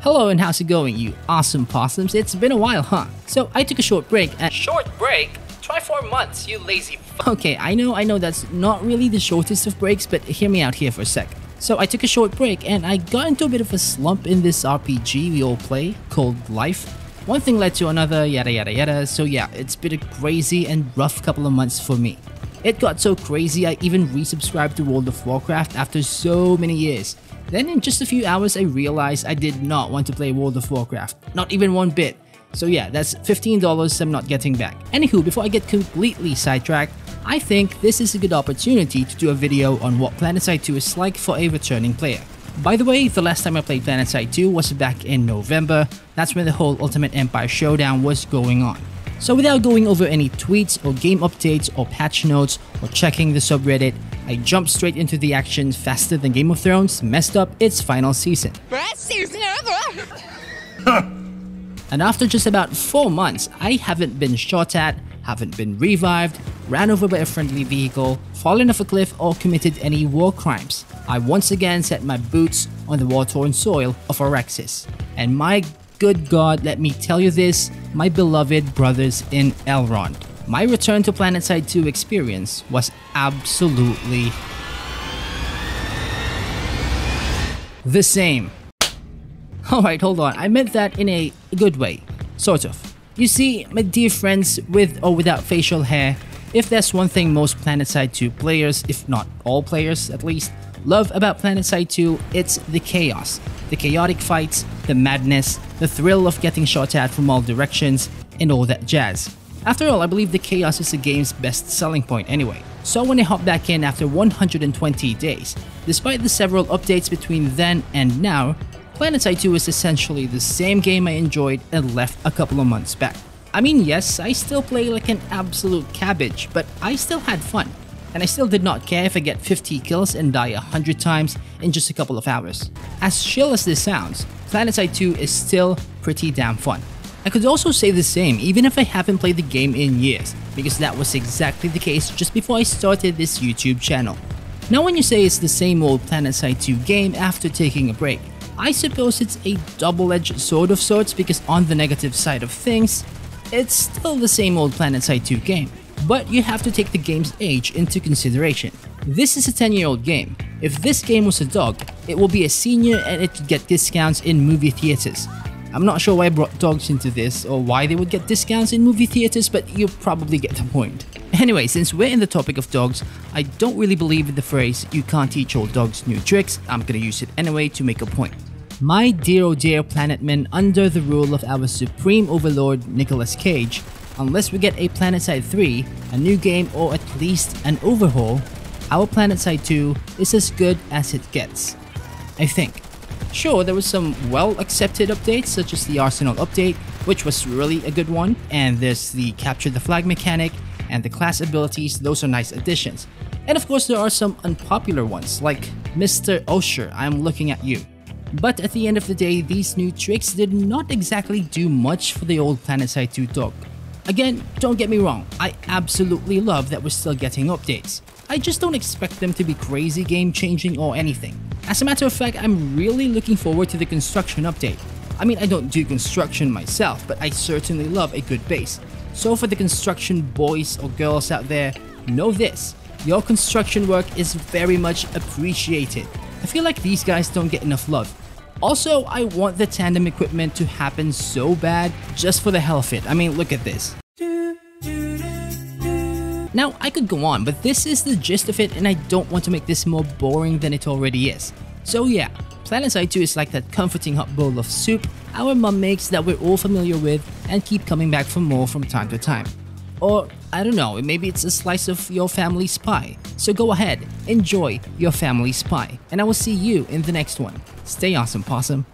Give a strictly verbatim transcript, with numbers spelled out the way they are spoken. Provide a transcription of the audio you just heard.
Hello and how's it going, you awesome possums? It's been a while, huh? So I took a short break and— Short break? Try four months, you lazy f— Okay, I know, I know that's not really the shortest of breaks, but hear me out here for a sec. So I took a short break and I got into a bit of a slump in this R P G we all play called Life. One thing led to another, yada yada yada, so yeah, it's been a crazy and rough couple of months for me. It got so crazy I even resubscribed to World of Warcraft after so many years. Then in just a few hours I realized I did not want to play World of Warcraft, not even one bit. So yeah, that's fifteen dollars I'm not getting back. Anywho, before I get completely sidetracked, I think this is a good opportunity to do a video on what Planetside two is like for a returning player. By the way, the last time I played Planetside two was back in November. That's when the whole Ultimate Empire Showdown was going on. So without going over any tweets or game updates or patch notes or checking the subreddit, I jumped straight into the action faster than Game of Thrones messed up its final season. And after just about four months, I haven't been shot at, haven't been revived, ran over by a friendly vehicle, fallen off a cliff or committed any war crimes. I once again set my boots on the war-torn soil of Auraxis. And my good God, let me tell you this, my beloved brothers in Elrond. My return to Planetside two experience was absolutely the same. Alright, hold on, I meant that in a good way, sort of. You see, my dear friends, with or without facial hair, if there's one thing most Planetside two players, if not all players at least, love about Planetside two, it's the chaos. The chaotic fights, the madness, the thrill of getting shot at from all directions, and all that jazz. After all, I believe the chaos is the game's best selling point anyway. So when I hopped back in after one hundred twenty days, despite the several updates between then and now, Planetside two is essentially the same game I enjoyed and left a couple of months back. I mean, yes, I still play like an absolute cabbage, but I still had fun. And I still did not care if I get fifty kills and die one hundred times in just a couple of hours. As chill as this sounds, Planetside two is still pretty damn fun. I could also say the same even if I haven't played the game in years, because that was exactly the case just before I started this YouTube channel. Now when you say it's the same old Planetside two game after taking a break, I suppose it's a double-edged sword of sorts, because on the negative side of things, it's still the same old Planetside two game. But you have to take the game's age into consideration. This is a ten year old game. If this game was a dog, it will be a senior and it could get discounts in movie theaters. I'm not sure why I brought dogs into this or why they would get discounts in movie theaters, but you probably get the point. Anyway, since we're in the topic of dogs, I don't really believe in the phrase, you can't teach old dogs new tricks. I'm gonna use it anyway to make a point. My dear oh dear planetmen, under the rule of our supreme overlord Nicolas Cage, unless we get a Planetside three, a new game, or at least an overhaul, our Planetside two is as good as it gets, I think. Sure, there were some well-accepted updates such as the Arsenal update, which was really a good one, and there's the capture the flag mechanic and the class abilities. Those are nice additions. And of course there are some unpopular ones like Mister Osher, I'm looking at you. But at the end of the day, these new tricks did not exactly do much for the old Planetside two dog. Again, don't get me wrong, I absolutely love that we're still getting updates. I just don't expect them to be crazy game-changing or anything. As a matter of fact, I'm really looking forward to the construction update. I mean, I don't do construction myself, but I certainly love a good base. So for the construction boys or girls out there, know this, your construction work is very much appreciated. I feel like these guys don't get enough love. Also, I want the tandem equipment to happen so bad just for the hell of it. I mean, look at this. Now, I could go on, but this is the gist of it and I don't want to make this more boring than it already is. So yeah, Planetside two is like that comforting hot bowl of soup our mom makes that we're all familiar with and keep coming back for more from time to time. Or, I don't know, maybe it's a slice of your family's pie. So go ahead, enjoy your family's pie, and I will see you in the next one. Stay awesome, possum.